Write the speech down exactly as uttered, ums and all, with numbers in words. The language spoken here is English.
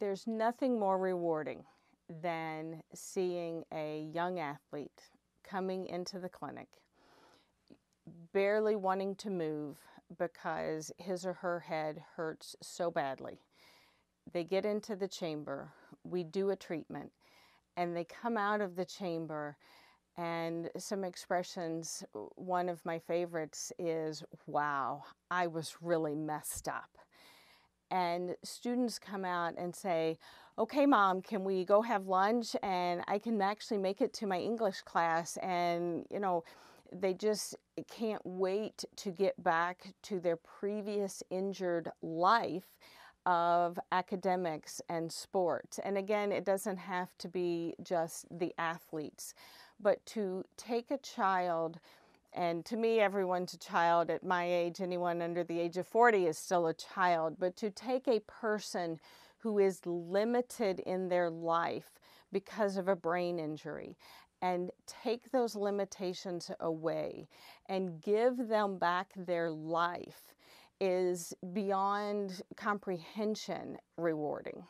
There's nothing more rewarding than seeing a young athlete coming into the clinic, barely wanting to move because his or her head hurts so badly. They get into the chamber, we do a treatment, and they come out of the chamber, and some expressions, one of my favorites is, "Wow, I was really messed up." And students come out and say, "Okay, Mom, can we go have lunch? And I can actually make it to my English class." And, you know, they just can't wait to get back to their previous injured life of academics and sports. And again, it doesn't have to be just the athletes, but to take a child, and to me, everyone's a child at my age, anyone under the age of forty is still a child, but to take a person who is limited in their life because of a brain injury and take those limitations away and give them back their life is beyond comprehension rewarding.